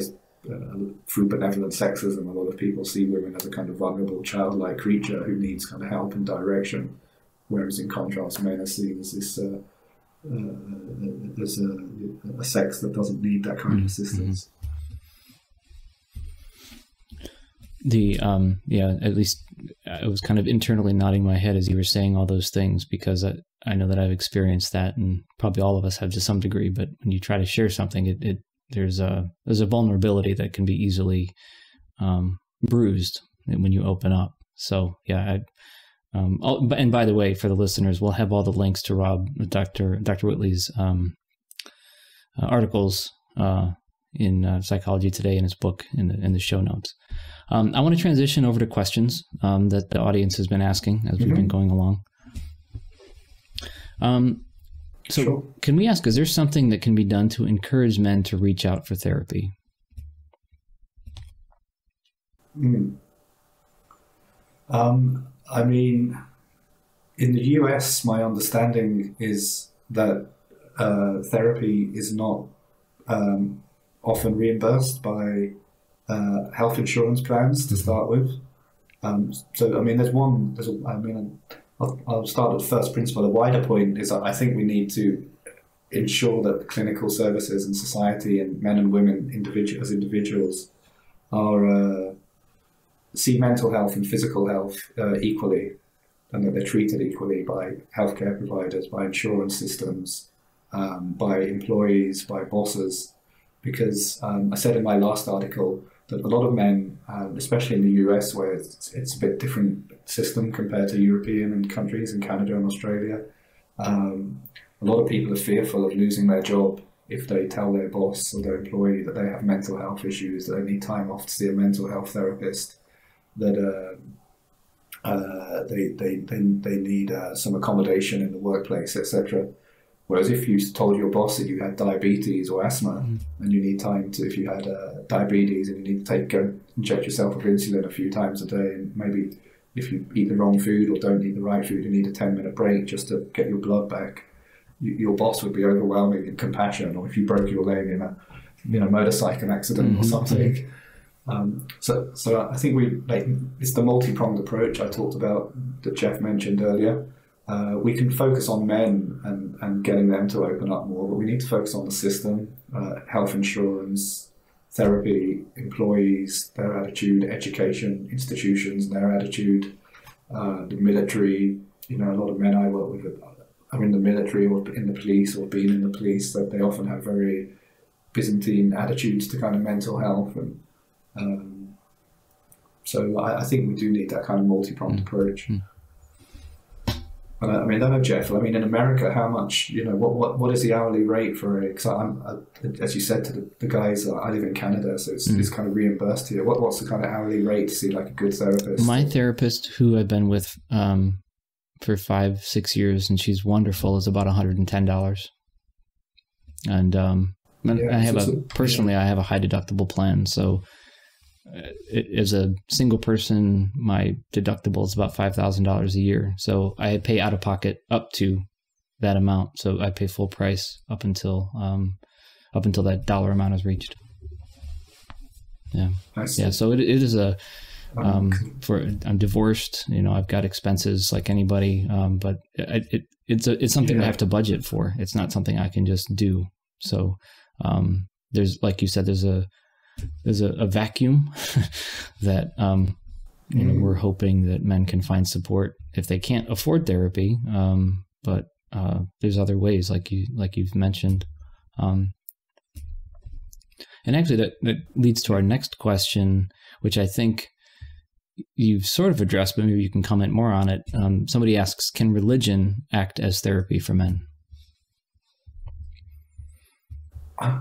uh, through benevolent sexism, a lot of people see women as a kind of vulnerable childlike creature who needs kind of help and direction, whereas in contrast men are seen as this uh, Uh, there's a, a sex that doesn't need that kind of assistance. The um, yeah, at least I was kind of internally nodding my head as you were saying all those things, because I, I know that I've experienced that, and probably all of us have to some degree. But when you try to share something, it, it there's a there's a vulnerability that can be easily um, bruised when you open up. So yeah. I, Um, and by the way, for the listeners, we'll have all the links to Rob, Doctor Doctor Whitley's um, uh, articles uh, in uh, Psychology Today and his book in the, in the show notes. Um, I want to transition over to questions um, that the audience has been asking as mm-hmm. we've been going along. Um, so sure. Can we ask, is there something that can be done to encourage men to reach out for therapy? Mm. Um. I mean, in the U S, my understanding is that uh, therapy is not um, often reimbursed by uh, health insurance plans to start with. Um, so, I mean, there's one, there's a, I mean, I'll, I'll start with the first principle. The wider point is that I think we need to ensure that clinical services and society and men and women individual, as individuals are... Uh, see mental health and physical health uh, equally, and that they're treated equally by healthcare providers, by insurance systems, um, by employees, by bosses. Because um, I said in my last article that a lot of men, um, especially in the U S, where it's, it's a bit different system compared to European countries and Canada and Australia, um, a lot of people are fearful of losing their job if they tell their boss or their employee that they have mental health issues, that they need time off to see a mental health therapist, that uh, uh, they, they, they, they need uh, some accommodation in the workplace, et cetera. Whereas if you told your boss that you had diabetes or asthma mm. and you need time to, if you had uh, diabetes and you need to take, go inject yourself with insulin a few times a day, and maybe if you eat the wrong food or don't eat the right food, you need a ten minute break just to get your blood back, you, your boss would be overwhelming in compassion. Or if you broke your leg in a you know, motorcycle accident mm-hmm. or something, Um, so, so I think we like, it's the multi-pronged approach I talked about that Jeff mentioned earlier. Uh, we can focus on men and, and getting them to open up more, but we need to focus on the system, uh, health insurance, therapy, employees, their attitude, education, institutions, their attitude, uh, the military. You know, a lot of men I work with are in the military or in the police or been in the police, so they often have very Byzantine attitudes to kind of mental health and. Um, so I, I think we do need that kind of multi-pronged mm. approach. Mm. And I, I mean, I know Jeff. I mean, in America, how much? You know, what what, what is the hourly rate for it? Because I'm, I, as you said to the, the guys, I live in Canada, so it's, mm. it's kind of reimbursed here. What what's the kind of hourly rate to see like a good therapist? My therapist, who I've been with um, for five six years, and she's wonderful, is about one hundred and ten dollars. And um, yeah, I have so, a personally, yeah. I have a high deductible plan, so. As a single person, my deductible is about five thousand dollars a year. So I pay out of pocket up to that amount. So I pay full price up until um, up until that dollar amount is reached. Yeah, yeah. So it it is a um, for I'm divorced. You know, I've got expenses like anybody, um, but it, it it's a, it's something yeah. I have to budget for. It's not something I can just do. So um, there's, like you said, there's a there's a, a vacuum that um, you know, mm. we're hoping that men can find support if they can't afford therapy. Um, but uh, there's other ways, like you like you've mentioned. Um, And actually, that, that leads to our next question, which I think you've sort of addressed, but maybe you can comment more on it. Um, somebody asks, can religion act as therapy for men? I,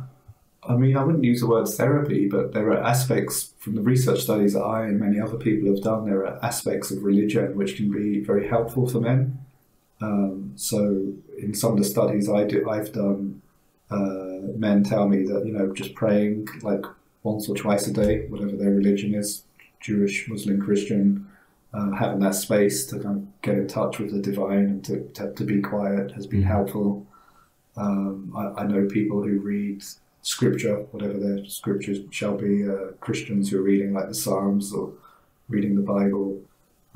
I mean, I wouldn't use the word therapy, but there are aspects from the research studies that I and many other people have done. There are aspects of religion which can be very helpful for men. Um, so in some of the studies I do, I've done, Uh, men tell me that, you know, just praying like once or twice a day, whatever their religion is, Jewish, Muslim, Christian, uh, having that space to kind of get in touch with the divine and to, to, to be quiet has been helpful. Um, I, I know people who read scripture, whatever their scriptures shall be, uh, Christians who are reading like the Psalms or reading the Bible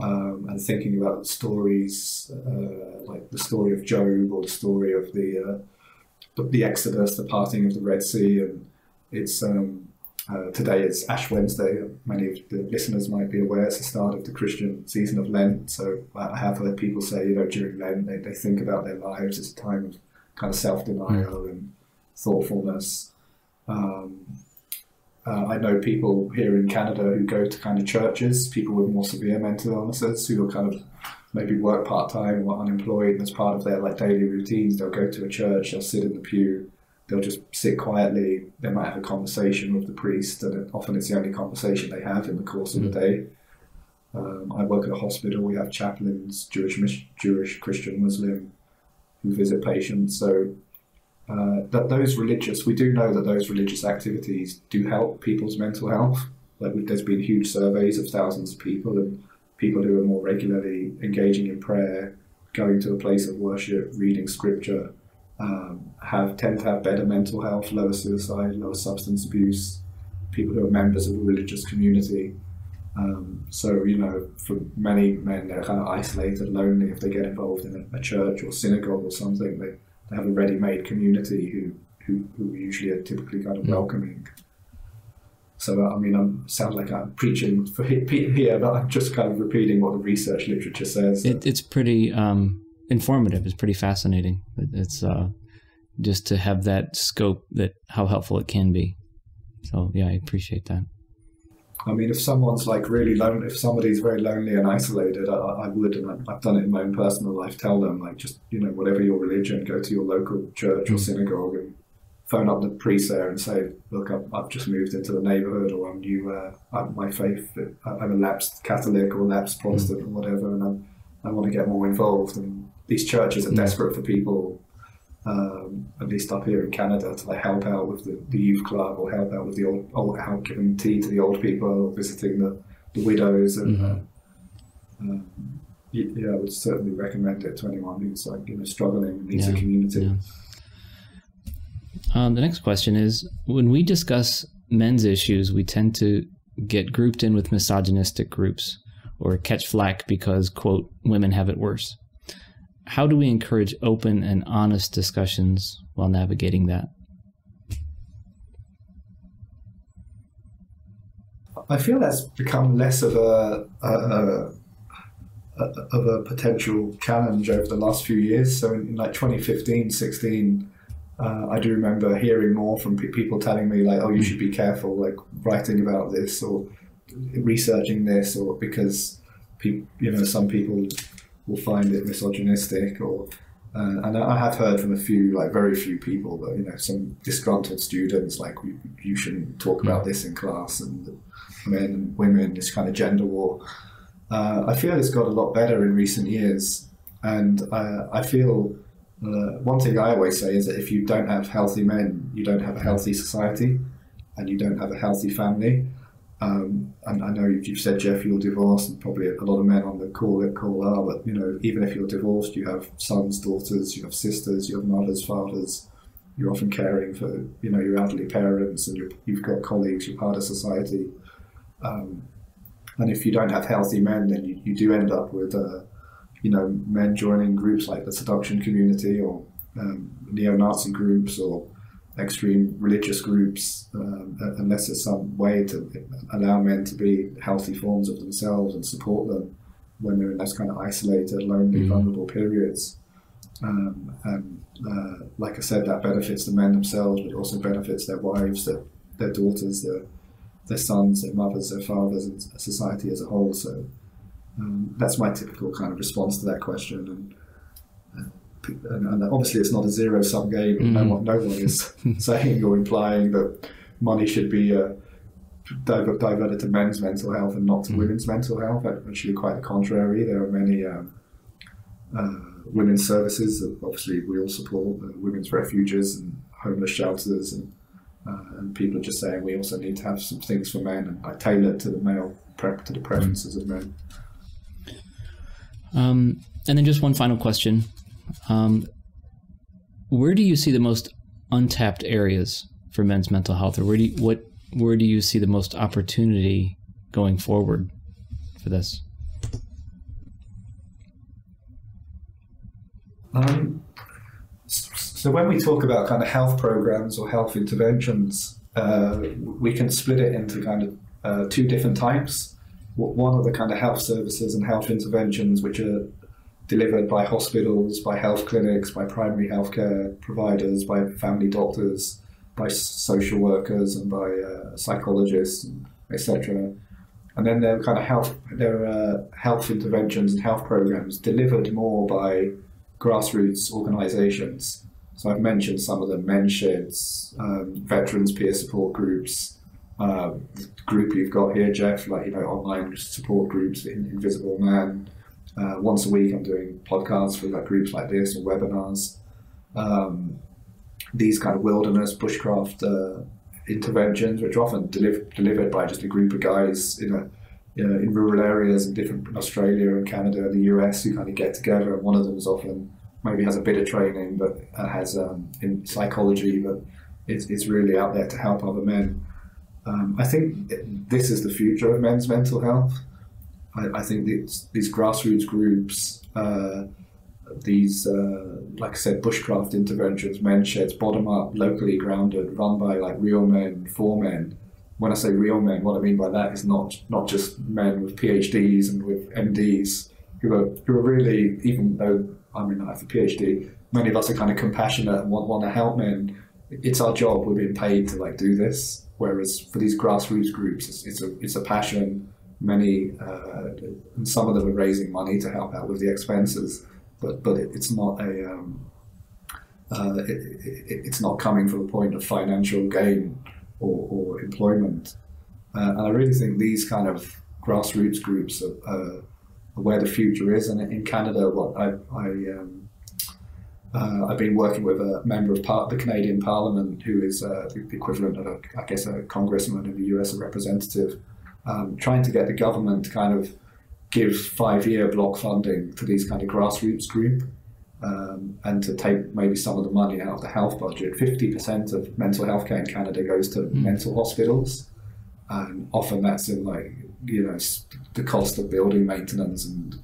um, and thinking about stories uh, like the story of Job or the story of the... Uh, the Exodus, the parting of the Red Sea, and it's um, uh, today is Ash Wednesday. Many of the listeners might be aware it's the start of the Christian season of Lent. So I have heard people say, you know, during Lent they, they think about their lives. It's a time of kind of self-denial and thoughtfulness. Um, uh, I know people here in Canada who go to kind of churches, people with more severe mental illnesses who are kind of maybe work part-time or unemployed, and as part of their like daily routines, they'll go to a church, they'll sit in the pew, they'll just sit quietly, they might have a conversation with the priest, and often it's the only conversation they have in the course of the day. Um, I work at a hospital, we have chaplains, Jewish, Jewish, Christian, Muslim, who visit patients, so uh, that those religious, we do know that those religious activities do help people's mental health. Like there's been huge surveys of thousands of people, and people who are more regularly engaging in prayer, going to a place of worship, reading scripture, um, have tend to have better mental health, lower suicide, lower substance abuse, people who are members of a religious community. Um, so, you know, for many men, they're kind of isolated, lonely. If they get involved in a, a church or synagogue or something, they, they have a ready-made community who, who, who usually are typically kind of welcoming. So, I mean, I sound like I'm preaching for here, but I'm just kind of repeating what the research literature says. It, it's pretty um, informative. It's pretty fascinating. It, it's uh, just to have that scope, that how helpful it can be. So, yeah, I appreciate that. I mean, if someone's like really lonely, if somebody's very lonely and isolated, I, I would, and I've done it in my own personal life, tell them, like, just, you know, whatever your religion, go to your local church or synagogue and phone up the priest there and say, look, I've, I've just moved into the neighbourhood, or I'm new, uh, I'm, my faith, I'm a lapsed Catholic or a lapsed Protestant or whatever, and I'm, I want to get more involved. And these churches are desperate for people, um, at least up here in Canada, to like, help out with the, the youth club or help out with the old, old help giving tea to the old people or visiting the, the widows. And mm-hmm. uh, um, yeah, I would certainly recommend it to anyone who's like, you know, struggling and needs yeah. a community. Yeah. Um, the next question is, when we discuss men's issues, we tend to get grouped in with misogynistic groups or catch flack because, quote, women have it worse. How do we encourage open and honest discussions while navigating that? I feel that's become less of a, a, a of a potential challenge over the last few years. So in, in like twenty fifteen, sixteen, Uh, I do remember hearing more from pe people telling me like, oh, you should be careful, like writing about this or researching this, or because people, you know, some people will find it misogynistic, or uh, and I have heard from a few, like very few people, but you know, some disgruntled students like, you, you shouldn't talk about this in class, and men and women, this kind of gender war. Uh, I feel it's got a lot better in recent years, and uh, I feel. Uh, one thing I always say is that if you don't have healthy men, you don't have a healthy society, and you don't have a healthy family. Um, and I know you've said, Jeff, you're divorced, and probably a lot of men on the call it call are, but you know, even if you're divorced, you have sons, daughters, you have sisters, you have mothers, fathers. You're often caring for, you know, your elderly parents, and you've got colleagues, you're part of society. Um, and if you don't have healthy men, then you, you do end up with, uh, you know, men joining groups like the seduction community, or um, neo-Nazi groups, or extreme religious groups, um, unless there's some way to allow men to be healthy forms of themselves and support them when they're in those kind of isolated, lonely, mm-hmm. vulnerable periods. Um, and uh, like I said, that benefits the men themselves, but it also benefits their wives, their, their daughters, their, their sons, their mothers, their fathers, and society as a whole. So um, that's my typical kind of response to that question. And, and, and obviously it's not a zero-sum game. Mm. No, one, no one is saying or implying that money should be uh, diver diverted to men's mental health and not to mm. women's mental health. Actually, quite the contrary. There are many... Um, uh, women's services that obviously we all support, uh, women's refuges and homeless shelters, and, uh, and people are just saying we also need to have some things for men, and like, tailored to the male prep to the preferences of men. Um, and then just one final question, um, where do you see the most untapped areas for men's mental health, or where do you, what where do you see the most opportunity going forward for this? Um, so when we talk about kind of health programs or health interventions, uh, we can split it into kind of uh, two different types. One are the kind of health services and health interventions which are delivered by hospitals, by health clinics, by primary healthcare providers, by family doctors, by social workers, and by uh, psychologists, et cetera. And then there are kind of health there are health interventions and health programs delivered more by grassroots organisations. So I've mentioned some of them: men's sheds, um, veterans peer support groups, uh, the group you've got here, Jeff, like, you know, online support groups, in Visible Man. Uh, once a week I'm doing podcasts for like groups like this, or webinars. Um, these kind of wilderness, bushcraft uh, interventions, which are often deli delivered by just a group of guys in a You know, in rural areas in different in Australia and Canada and the U S, who kind of get together, and one of them is often maybe has a bit of training, but has um, in psychology, but it's, it's really out there to help other men. Um, I think it, this is the future of men's mental health. I, I think it's, these grassroots groups, uh, these, uh, like I said, bushcraft interventions, men's sheds, bottom up, locally grounded, run by like real men, for men. When I say real men, what I mean by that is not not just men with PhDs and with M Ds who are who are really, even though I mean I have a PhD, many of us are kind of compassionate and want, want to help men. It's our job. We're being paid to like do this. Whereas for these grassroots groups, it's, it's a it's a passion. Many uh, and some of them are raising money to help out with the expenses, but but it, it's not a um, uh, it, it, it's not coming from a point of financial gain. Or, or employment, uh, and I really think these kind of grassroots groups are, uh, are where the future is. And in Canada, what I, I um, uh, I've been working with a member of part, the Canadian Parliament, who is uh, the equivalent of a, I guess a congressman in the U S, a representative, um, trying to get the government to kind of give five-year block funding to these kind of grassroots group. Um, and to take maybe some of the money out of the health budget. fifty percent of mental health care in Canada goes to mm. mental hospitals, and often that's in like, you know, the cost of building maintenance and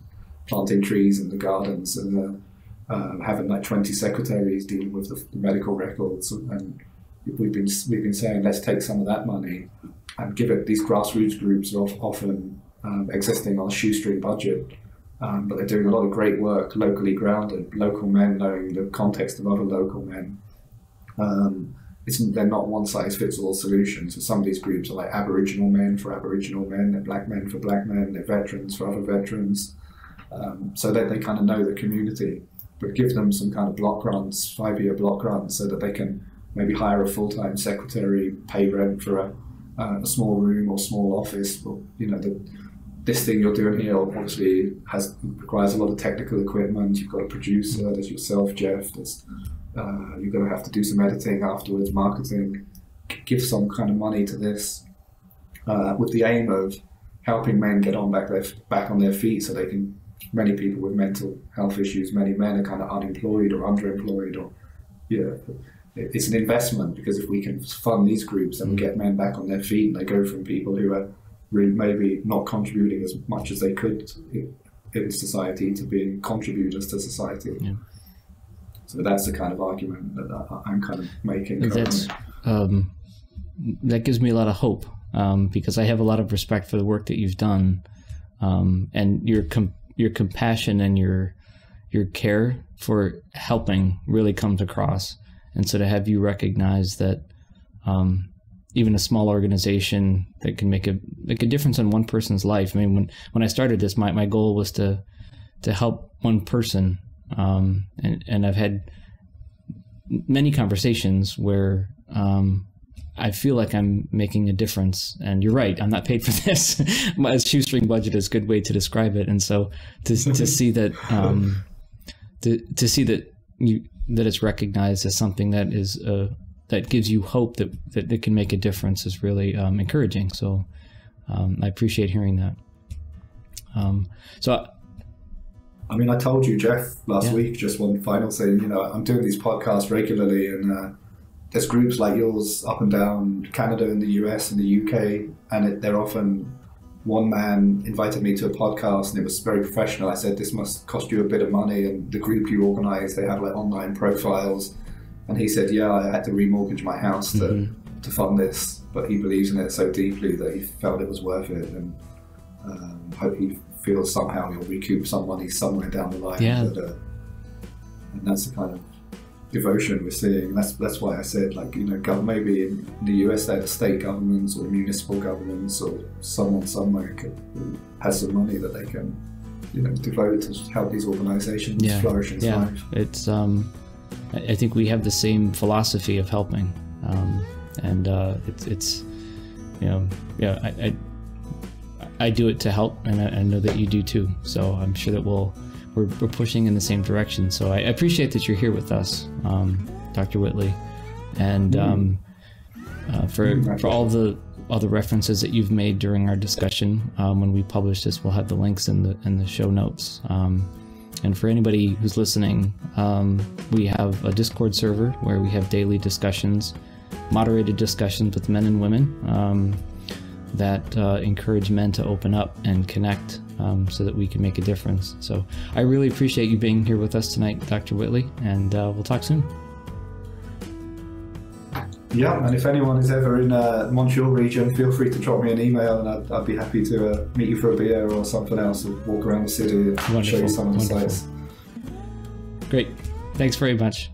planting trees in the gardens, and uh, uh, having like twenty secretaries dealing with the, the medical records. And we've been we've been saying, let's take some of that money and give it. These grassroots groups are often um, existing on a shoestring budget. Um, but they're doing a lot of great work, locally grounded, local men knowing the context of other local men. Um, it's, they're not one-size-fits-all solutions. So some of these groups are like Aboriginal men for Aboriginal men, they're black men for black men, they're veterans for other veterans. Um, so that they kind of know the community, but give them some kind of block grants, five-year block grants, so that they can maybe hire a full-time secretary, pay rent for a, uh, a small room or small office, or, you know, the, this thing you're doing here obviously has requires a lot of technical equipment. You've got a producer, there's yourself, Jeff, there's, uh, you're going to have to do some editing afterwards, marketing. Give some kind of money to this uh, with the aim of helping men get on back their back on their feet, so they can. Many people with mental health issues, many men are kind of unemployed or underemployed, or yeah, you know, it's an investment, because if we can fund these groups and get men back on their feet, and they go from people who are really maybe not contributing as much as they could in society to being contributors to society. Yeah. So that's the kind of argument that I'm kind of making. That's, um, that gives me a lot of hope, um, because I have a lot of respect for the work that you've done, um, and your com your compassion and your your care for helping really comes across. And so to have you recognize that um, even a small organization that can make a make a difference in one person's life. I mean, when when I started this, my my goal was to to help one person. Um, and, and I've had many conversations where um, I feel like I'm making a difference, and you're right, I'm not paid for this. My shoestring budget is a good way to describe it. And so to, to see that, um, to, to see that you, that it's recognized as something that is, uh, that gives you hope that, that it can make a difference is really um, encouraging. So um, I appreciate hearing that. Um, so I, I mean, I told you, Jeff, last yeah. week, just one final thing, you know, I'm doing these podcasts regularly, and uh, there's groups like yours up and down Canada and the U S and the U K, and it, they're often, one man invited me to a podcast and it was very professional. I said, this must cost you a bit of money, and the group you organize, they have like online profiles. And he said, yeah, I had to remortgage my house to, mm-hmm. to fund this, but he believes in it so deeply that he felt it was worth it, and um, hope he feels somehow he'll recoup some money somewhere down the line. Yeah. But, uh, and that's the kind of devotion we're seeing. That's that's why I said, like, you know, maybe in the U S there are state governments or municipal governments or someone somewhere who has some money that they can, you know, devote to help these organizations yeah. flourish in yeah. life. It's, um, I think we have the same philosophy of helping. Um, and uh, it's, it's, you know, yeah, I, I I do it to help, and I, I know that you do too. So I'm sure that we'll, we're, we're pushing in the same direction. So I appreciate that you're here with us, um, Doctor Whitley, and um, uh, for for all the all the references that you've made during our discussion. Um, when we publish this, we'll have the links in the in the show notes. Um, and for anybody who's listening, um, we have a Discord server where we have daily discussions, moderated discussions with men and women. Um, that uh, encourage men to open up and connect, um, so that we can make a difference. So I really appreciate you being here with us tonight, Doctor Whitley, and uh, we'll talk soon. Yeah, and if anyone is ever in uh, Montreal region, feel free to drop me an email, and I'd, I'd be happy to uh, meet you for a beer or something else, or walk around the city and wonderful, show you some of the sites. Great. Thanks very much.